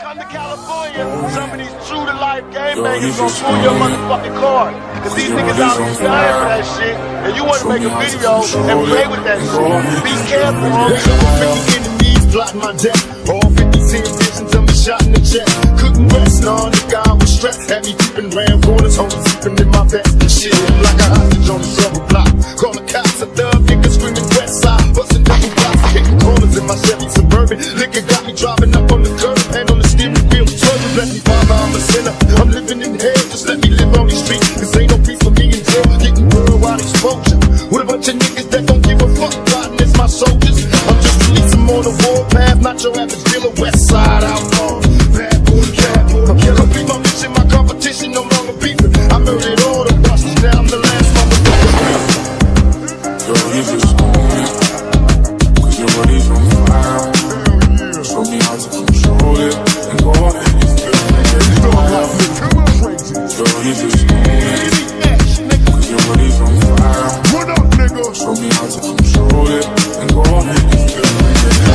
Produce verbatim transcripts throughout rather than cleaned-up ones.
come to California, some of these true to life gangbangers gonna pull your motherfucking card. Cause these niggas out here dying for that shit, and you wanna make a video and play with that shit. Be careful, homie. fifty enemies block my death. All fifty team visions, I'm shot in the chest. Couldn't rest on the guy was stressed. Had me keeping round corners, homie, keeping in my vest. Shit, like a hostage on the rubber block. Call the cops, a thug nigga screaming west side. Busting double blocks, kicking corners in my Chevy Suburban. Liquor got me driving up on the curb. Let me find out I'm a sinner, I'm living in hell, just let me live on these streets. Cause ain't no peace for me in jail, getting worldwide exposure. What a bunch of niggas that don't give a fuck, plotting as my soldiers. I'm just releasing on the warpath, not your average dealer, west side outlaw. Bad boy, cat boy, I complete my mission, my competition, no longer beefing. I murdered all the bosses, now I'm the last motherfucker. Yo, he's just on me, cause your body's on fire. Show me how to control it, and go ahead. Yo, he's just on me, cause your body's on fire. What up, nigga? Show me how to control it, and go on and get it.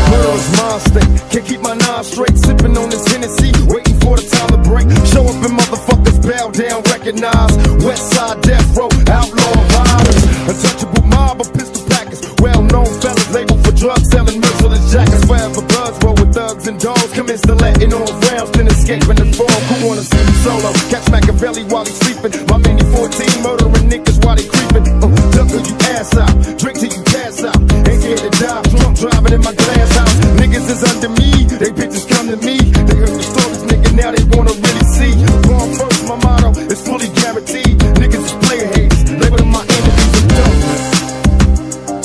World's my state, can't keep my nine straight. Sipping on this Hennessy, waiting for the time to break. Show up and motherfuckers bow down, recognize. Westside death row, outlaw riders. Untouchable mob of pistol packers. Well-known fellas labeled for drugs, selling merciless jackets. Forever bloods roll with thugs and dogs. Commence to letting on rounds, then escaping the fall. Who wanna see me solo? Catch Machiavelli while he's sleeping. My mini fourteen murdering niggas while they creeping. Uh, Ducker you ass out, drink till you pass out. Ain't here to die, drunk driving in my glass house. Niggas is under me, they bitches come to me. They heard the stories, nigga, now they wanna really see. Born first, my motto is fully guaranteed. Niggas is player haters, labeling my enemies and dummies.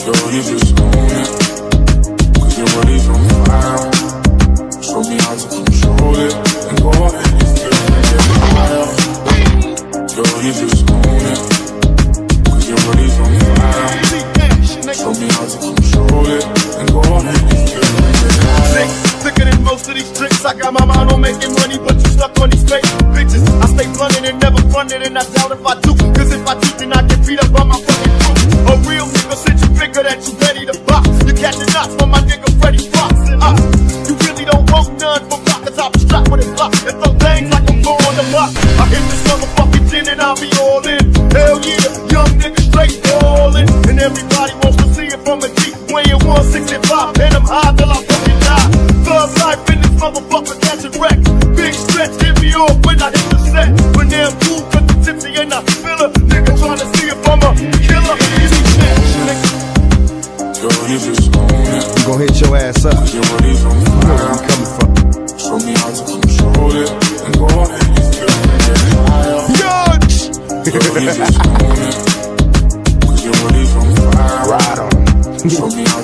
Yo, you just own it, cause your body's on fire. Show me how to control it, and go ahead. Yo, you just own it, cause your body's on fire. Show me how to control it, and go on and get it. Sick, thicker than most of these tricks. I got my mind on making money, but you stuck on these fake bitches. I stay blunted and never fronted, and I doubt if I do. Cause if I do, then I get beat up by my fucking crew. A real nigga since you figure that you ready to box. You catching knots from my nigga Freddy Fox. Uh, you really don't want none from pockets. I'll be strapped with a block and throw things like I'm blowing on the block. I hit this motherfucker. And I'll be all in, hell yeah, young nigga straight ballin'. And everybody wants to see it from a deep weighing one sixty-five, and I'm high till I fucking die. Thug life in this motherfucker catching wrecks. Big stretch, hit me off when I hit the set. When they're cool, cause the tipsy and I feel a nigga trying to see if I'm a killer. Yo, you just own it. You gon' hit your ass up. Your body's on fire. Where you coming from? Show me how to control it, and go on and yo, you just own it, cause your body's on fire. Right on. Show me how